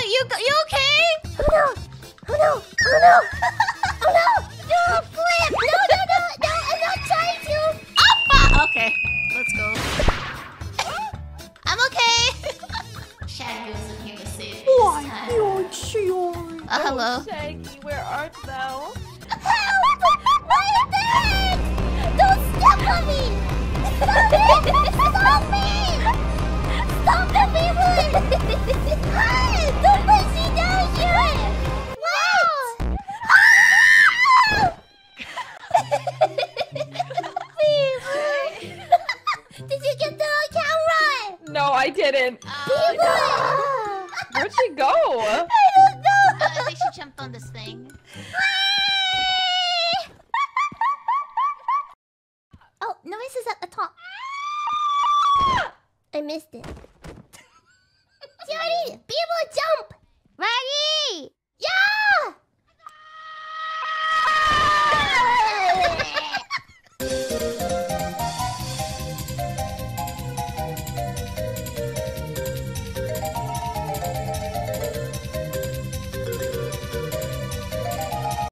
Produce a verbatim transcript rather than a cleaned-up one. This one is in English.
Oh, you you okay? Oh no! Oh no! Oh no! Oh no! No, flip! No, no, no, no! I'm not trying to. Up! Okay, let's go. I'm okay. Shaggy wasn't here to save me. Why? You're sure. Uh, hello. Oh, Shaggy, where art thou? Help! My bed! Don't step on me! Stop it! Stop me! Stop the people! Ah, don't push me down here! What? Ah! Did you get that on camera? No, I didn't. Oh, no. Where'd she go? I don't know. Uh, I think she jumped on this thing. Oh, noise is at the top. I missed it. Biboo, jump! Ready?